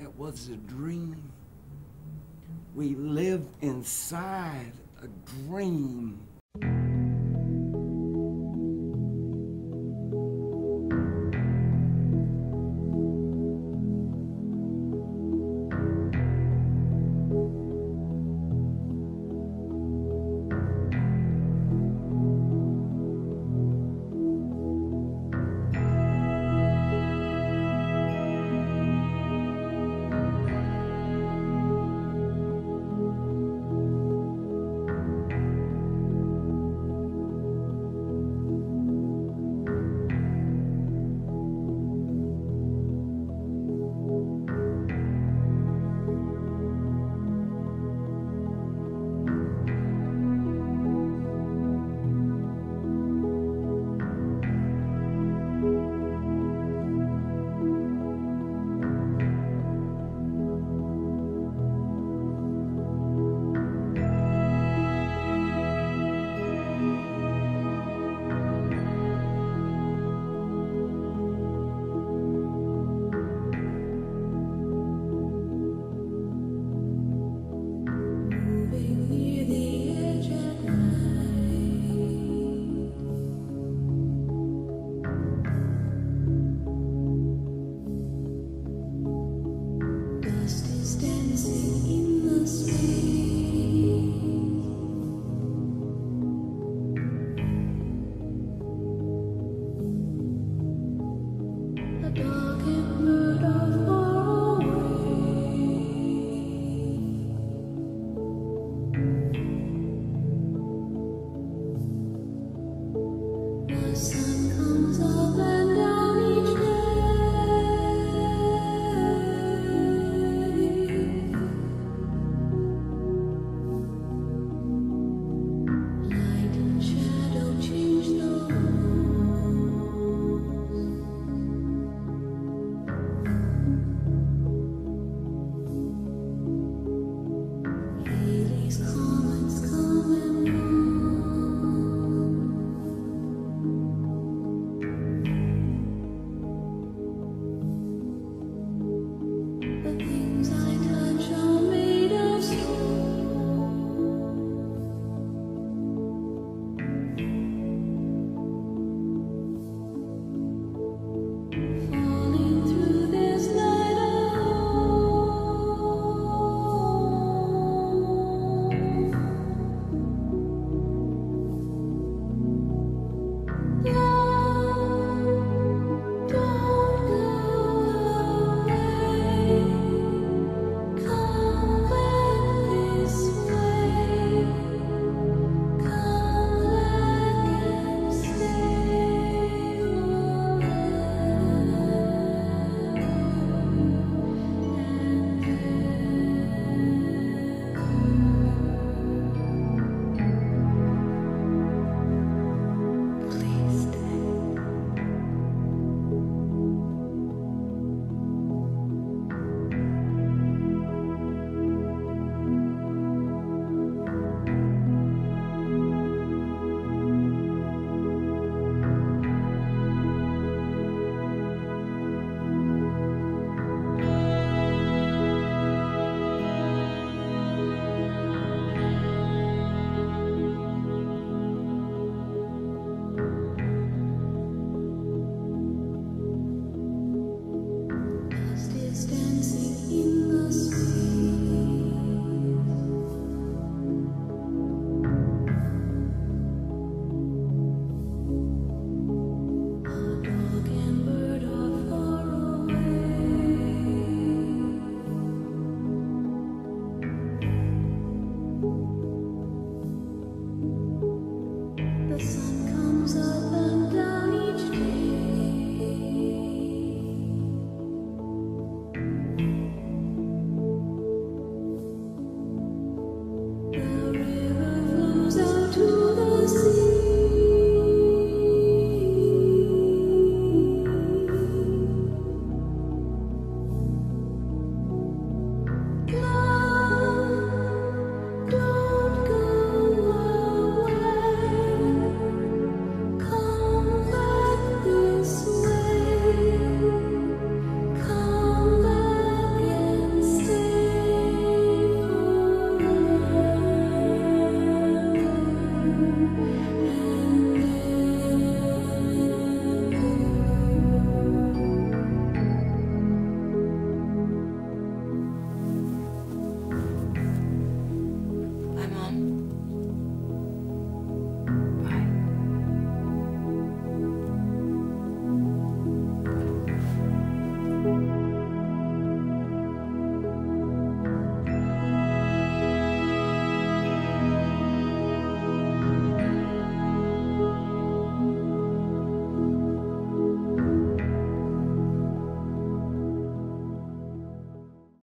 That was a dream. We lived inside a dream.